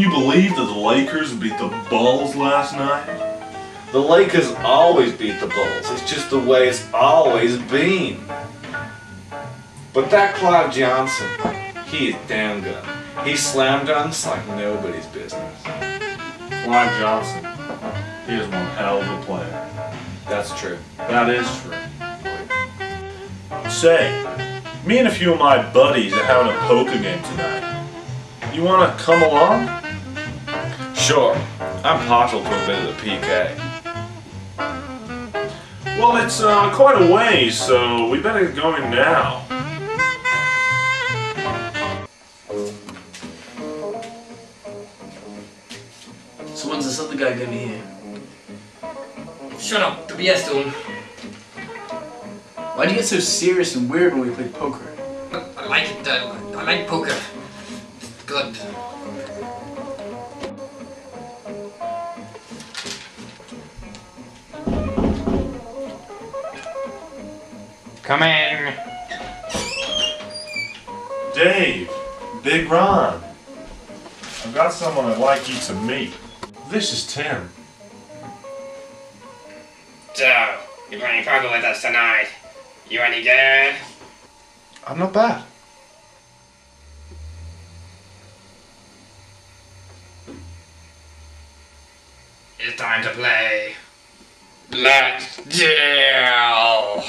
Can you believe that the Lakers beat the Bulls last night? The Lakers always beat the Bulls. It's just the way it's always been. But that Clive Johnson, he is damn good. He slam dunks like nobody's business. Clive Johnson, he is one hell of a player. That's true. That is true. Say, me and a few of my buddies are having a poker game tonight. You want to come along? Sure. I'm partial to a bit of the PK. Well, it's quite a ways, so we better get going now. So when's this other guy gonna be here? Shut up. The BS doing. Why do you get so serious and weird when we play poker? I like it. I like poker. It's good. Come in. Dave, Big Ron. I've got someone I'd like you to meet. This is Tim. So, you're playing poker with us tonight. You any good? I'm not bad. It's time to play. Let's deal.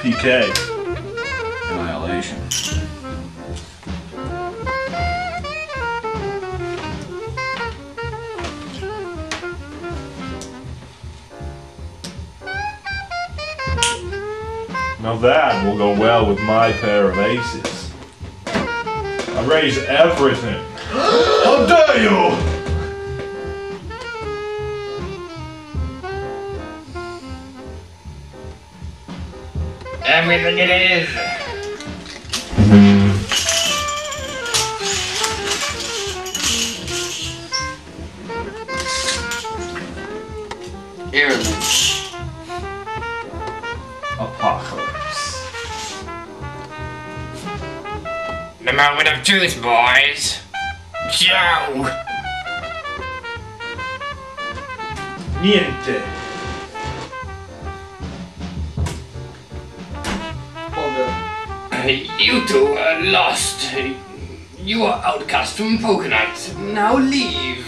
PK. Annihilation. Now that will go well with my pair of aces. I raise everything. How dare you! Everything it is. Airless. Apocalypse. The moment of truth, boys. Joe. Niente. You two are lost. You are outcast from poker night. Now leave.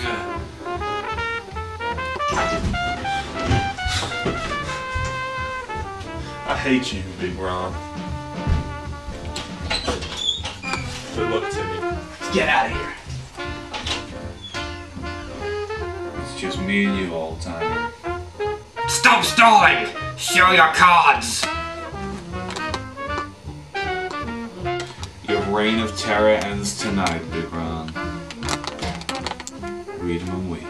I hate you, Big Ron. Good luck, Timmy. Get out of here. It's just me and you all the time. Stop stalling! Show your cards! Reign of terror ends tonight, Big Ron. Read 'em and weep.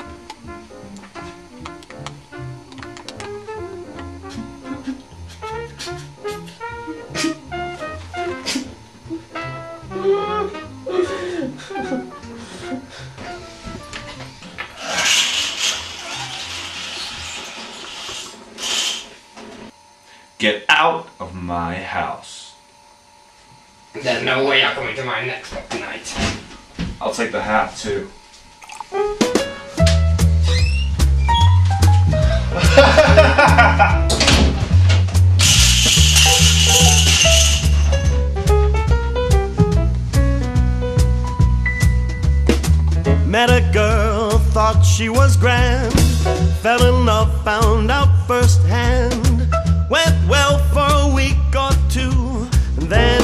Get out of my house. There's no way you're coming to my next one tonight. I'll take the hat too. Met a girl, thought she was grand. Fell in love, found out firsthand. Went well for a week or two, and then